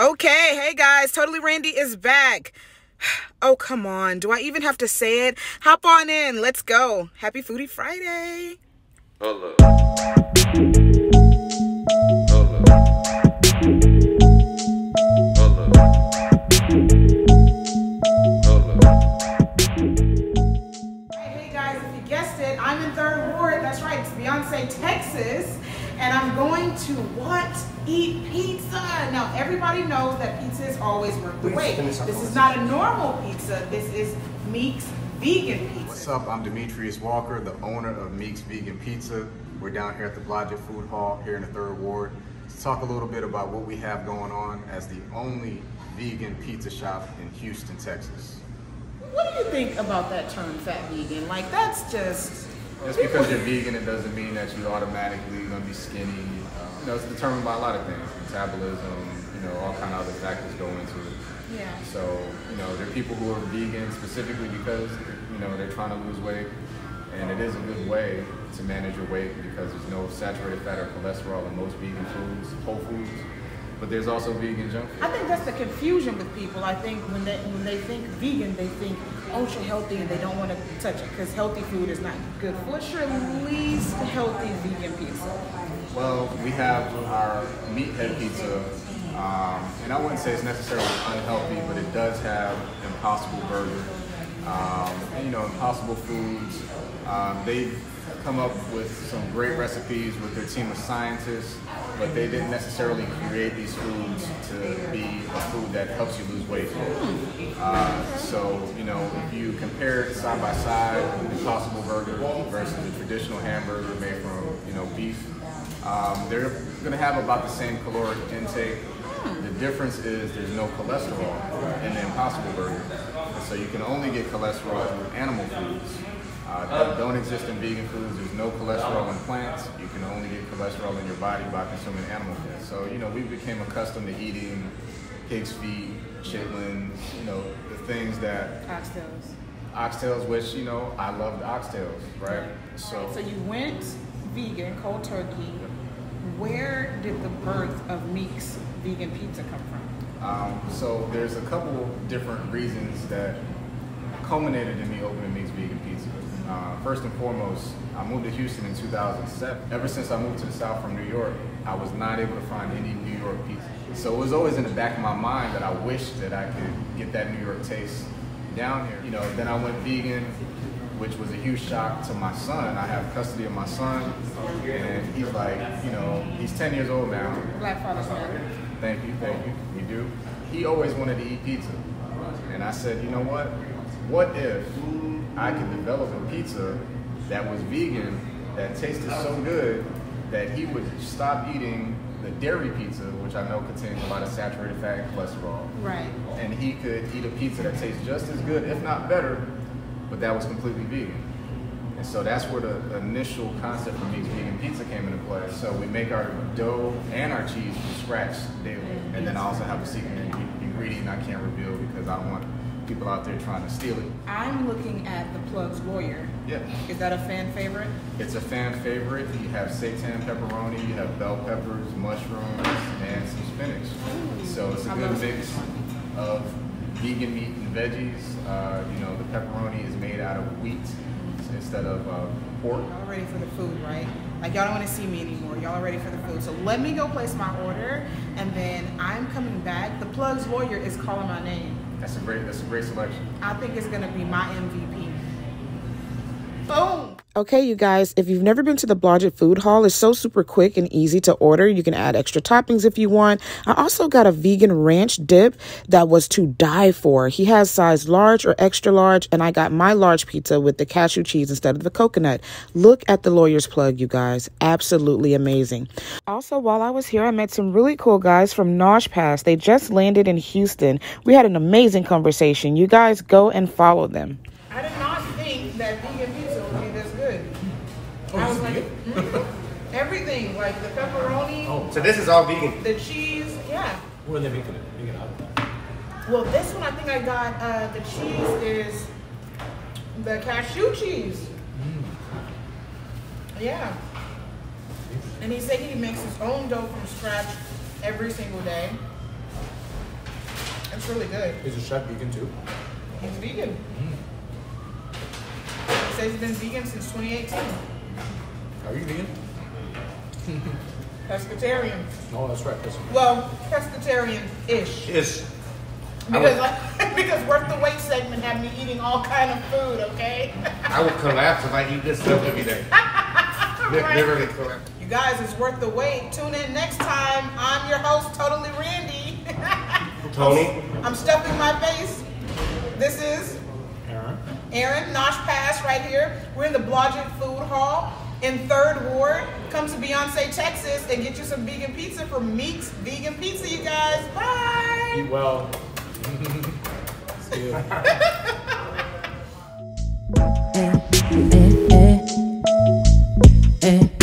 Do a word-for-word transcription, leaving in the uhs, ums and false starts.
Okay, hey guys, Totally Randy is back. Oh, come on. Do I even have to say it? Hop on in. Let's go. Happy Foodie Friday. Hello. Hello. Hello. Hey guys, if you guessed it, I'm in third Ward. That's right, it's Beyoncé, Texas. And I'm going to what? Eat pizza. Now everybody knows that pizza is always worth the wait. This is not a normal pizza. This is Meek's Vegan Pizza. What's up? I'm Demetrius Walker, the owner of Meek's Vegan Pizza. We're down here at the Blodgett Food Hall here in the third Ward to talk a little bit about what we have going on as the only vegan pizza shop in Houston, Texas. What do you think about that term, fat vegan? Like, that's just... Just because you're vegan, it doesn't mean that you're automatically going to be skinny. Um, you know, it's determined by a lot of things, metabolism, you know, all kind of other factors go into it. Yeah. So, you know, there are people who are vegan specifically because, you know, they're trying to lose weight. And it is a good way to manage your weight because there's no saturated fat or cholesterol in most vegan foods, whole foods. But there's also vegan junk food. I think that's the confusion with people. I think when they, when they think vegan, they think ultra healthy and they don't want to touch it because healthy food is not good. What's your least healthy vegan pizza? Well, we have our meathead pizza, um, and I wouldn't say it's necessarily unhealthy, but it does have Impossible Burger. Um, and you know, Impossible Foods, um, they come up with some great recipes with their team of scientists, but they didn't necessarily create these foods to be a food that helps you lose weight. Uh, so, you know, if you compare it side by side, the Impossible Burger versus the traditional hamburger made from, you know, beef, um, they're going to have about the same caloric intake. The difference is there's no cholesterol in the Impossible Burger. So you can only get cholesterol from animal foods. Uh, don't exist in vegan foods. There's no cholesterol in plants. You can only get cholesterol in your body by consuming animal foods. So, you know, we became accustomed to eating pig's feet, chitlins, you know, the things that... Oxtails. Oxtails, which, you know, I love the oxtails, right? So, so you went vegan, cold turkey. Where did the birth of Meek's Vegan Pizza come from? Um, so there's a couple different reasons that culminated in me opening Meek's Vegan Pizza. Uh, first and foremost, I moved to Houston in two thousand seven. Ever since I moved to the South from New York, I was not able to find any New York pizza. So it was always in the back of my mind that I wished that I could get that New York taste down here. You know, then I went vegan, which was a huge shock to my son. I have custody of my son, and he's like, you know, he's ten years old now. Black father's man. Thank you, thank you, you do. He always wanted to eat pizza. And I said, you know what? What if I could develop a pizza that was vegan, that tasted so good that he would stop eating the dairy pizza, which I know contains a lot of saturated fat and cholesterol. Right. And he could eat a pizza that tastes just as good, if not better, but that was completely vegan. And so that's where the initial concept of Meek's Vegan Pizza came into play. So we make our dough and our cheese from scratch daily. And then I also have a secret ingredient I can't reveal because I don't want people out there trying to steal it. I'm looking at the Plugs Warrior. Yeah. Is that a fan favorite? It's a fan favorite. You have seitan pepperoni, you have bell peppers, mushrooms, and some spinach. Ooh. So it's a good mix of vegan meat and veggies. Uh, you know, the pepperoni is made out of wheat instead of uh, pork. Y'all ready for the food, right? Like, y'all don't want to see me anymore. Y'all are ready for the food. So let me go place my order, and then I'm coming back. The Plugs Warrior is calling my name. That's a great, that's a great selection. I think it's gonna be my M V P. Boom! Okay, you guys, if you've never been to the Blodgett Food Hall, it's so super quick and easy to order. You can add extra toppings if you want. I also got a vegan ranch dip that was to die for. He has size large or extra large, and I got my large pizza with the cashew cheese instead of the coconut. Look at the Lawyer's Plug, you guys. Absolutely amazing. Also, while I was here, I met some really cool guys from Nosh Pass. They just landed in Houston. We had an amazing conversation. You guys go and follow them. I did not think that vegan pizza would be this good. Oh, I was like, mm-hmm. Everything, like the pepperoni. Oh, so this is all vegan? The cheese, yeah. Where are they making it? Vegan out of that? Well, this one I think I got, uh, the cheese is the cashew cheese. Mm. Yeah. And he said he makes his own dough from scratch every single day. It's really good. Is your chef vegan too? He's vegan. Mm. He says he's been vegan since twenty eighteen. Are you vegan? Pescatarian. No, that's right. Pescatarian. Well, pescatarian-ish. Ish. Because, like, because Worth the Wait segment had me eating all kind of food, okay? I would collapse if I eat this stuff every day. Right. Never get collapse. You guys, it's Worth the Wait. Tune in next time. I'm your host, Totally Randy. Tony. I'm, I'm stuffing my face. This is Aaron. Aaron, Nosh Pass right here. We're in the Blodgett Food Hall in third Ward. Come to Beyoncé, Texas and get you some vegan pizza from Meek's Vegan Pizza, you guys. Bye. Eat well. See ya.